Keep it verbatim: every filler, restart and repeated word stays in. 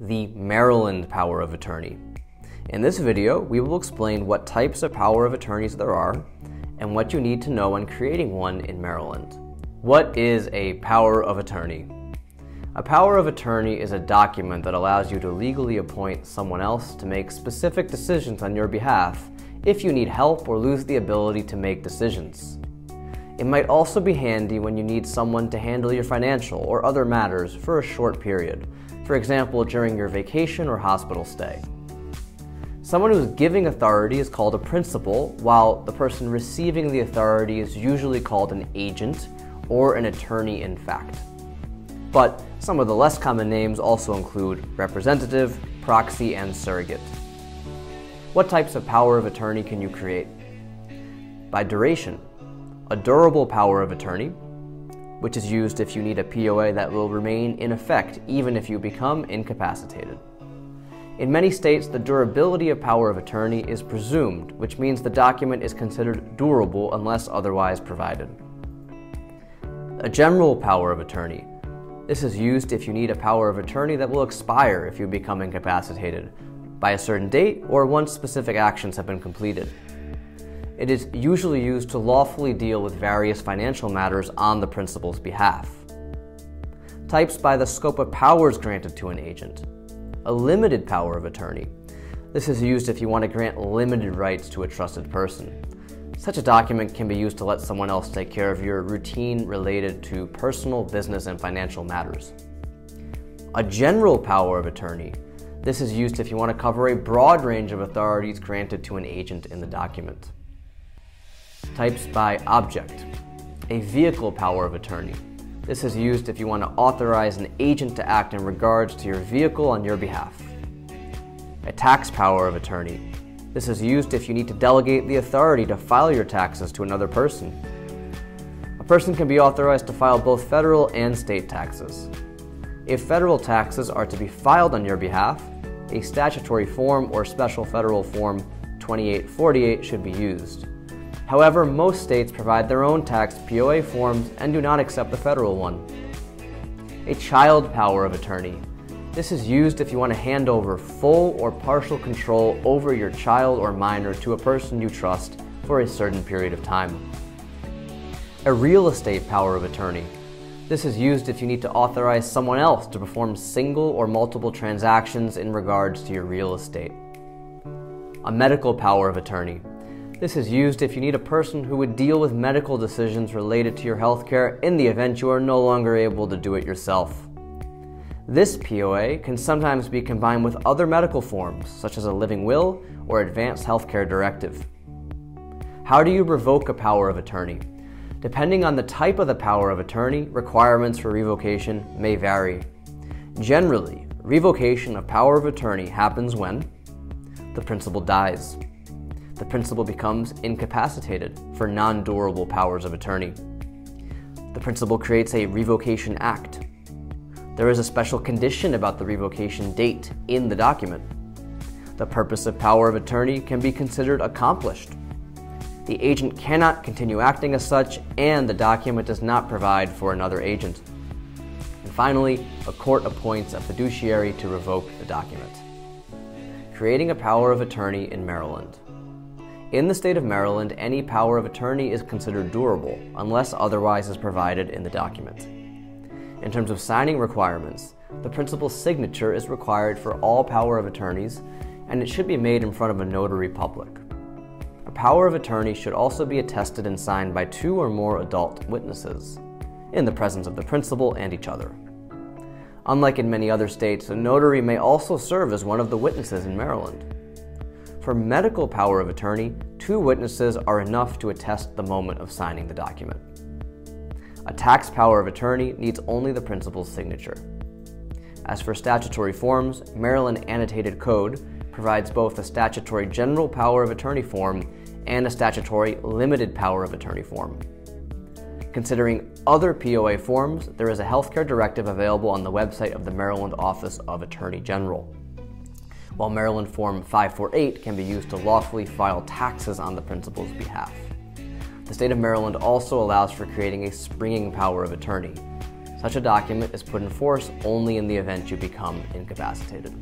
the Maryland power of attorney. In this video, we will explain what types of power of attorneys there are and what you need to know when creating one in Maryland. What is a power of attorney? A power of attorney is a document that allows you to legally appoint someone else to make specific decisions on your behalf if you need help or lose the ability to make decisions. It might also be handy when you need someone to handle your financial or other matters for a short period, for example during your vacation or hospital stay. Someone who's giving authority is called a principal, while the person receiving the authority is usually called an agent or an attorney in fact. But some of the less common names also include representative, proxy, and surrogate. What types of power of attorney can you create? By duration. A durable power of attorney, which is used if you need a P O A that will remain in effect even if you become incapacitated. In many states, the durability of power of attorney is presumed, which means the document is considered durable unless otherwise provided. A general power of attorney. This is used if you need a power of attorney that will expire if you become incapacitated by a certain date or once specific actions have been completed. It is usually used to lawfully deal with various financial matters on the principal's behalf. Types by the scope of powers granted to an agent. A limited power of attorney. This is used if you want to grant limited rights to a trusted person. Such a document can be used to let someone else take care of your routine related to personal, business, and financial matters. A general power of attorney. This is used if you want to cover a broad range of authorities granted to an agent in the document. Types by object. A vehicle power of attorney. This is used if you want to authorize an agent to act in regards to your vehicle on your behalf. A tax power of attorney. This is used if you need to delegate the authority to file your taxes to another person. A person can be authorized to file both federal and state taxes. If federal taxes are to be filed on your behalf, a statutory form or special federal form twenty-eight forty-eight should be used. However, most states provide their own tax P O A forms and do not accept the federal one. A child power of attorney. This is used if you want to hand over full or partial control over your child or minor to a person you trust for a certain period of time. A real estate power of attorney. This is used if you need to authorize someone else to perform single or multiple transactions in regards to your real estate. A medical power of attorney. This is used if you need a person who would deal with medical decisions related to your healthcare in the event you are no longer able to do it yourself. This P O A can sometimes be combined with other medical forms, such as a living will or advanced healthcare directive. How do you revoke a power of attorney? Depending on the type of the power of attorney, requirements for revocation may vary. Generally, revocation of power of attorney happens when the principal dies. The principal becomes incapacitated for non-durable powers of attorney. The principal creates a revocation act. There is a special condition about the revocation date in the document. The purpose of power of attorney can be considered accomplished. The agent cannot continue acting as such, and the document does not provide for another agent. And finally, a court appoints a fiduciary to revoke the document. Creating a power of attorney in Maryland. In the state of Maryland, any power of attorney is considered durable unless otherwise is provided in the document. In terms of signing requirements, the principal's signature is required for all power of attorneys, and it should be made in front of a notary public. A power of attorney should also be attested and signed by two or more adult witnesses, in the presence of the principal and each other. Unlike in many other states, a notary may also serve as one of the witnesses in Maryland. For medical power of attorney, two witnesses are enough to attest the moment of signing the document. A tax power of attorney needs only the principal's signature. As for statutory forms, Maryland Annotated Code provides both a statutory general power of attorney form and a statutory limited power of attorney form. Considering other P O A forms, there is a healthcare directive available on the website of the Maryland Office of Attorney General. While Maryland Form five forty-eight can be used to lawfully file taxes on the principal's behalf. The state of Maryland also allows for creating a springing power of attorney. Such a document is put in force only in the event you become incapacitated.